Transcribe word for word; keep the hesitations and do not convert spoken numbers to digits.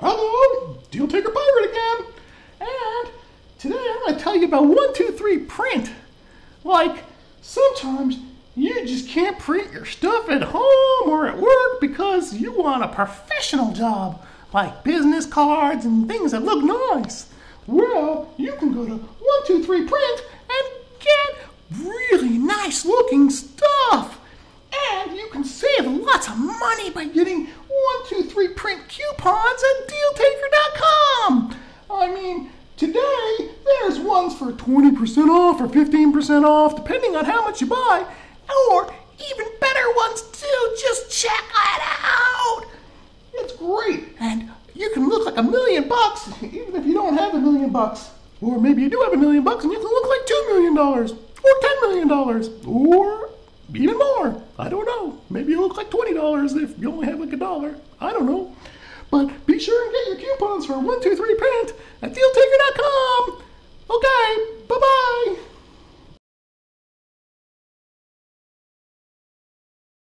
Hello, DealTaker Pirate again, and today I'm going to tell you about one two three print. Like, sometimes you just can't print your stuff at home or at work because you want a professional job, like business cards and things that look nice. Well, you can go to one two three print and get really nice looking stuff, and you can save lots of money by getting one two three print coupons at DealTaker dot com. I mean, today there's ones for twenty percent off or fifteen percent off, depending on how much you buy, or even better ones too. Just check it out. It's great, and you can look like a million bucks, even if you don't have a million bucks, or maybe you do have a million bucks, and you can look like two million dollars, or ten million dollars, or even more. I don't know. Maybe you look like twenty dollars if you only have like a dollar. I don't know. But be sure and get your coupons for one two three print at DealTaker dot com. Okay.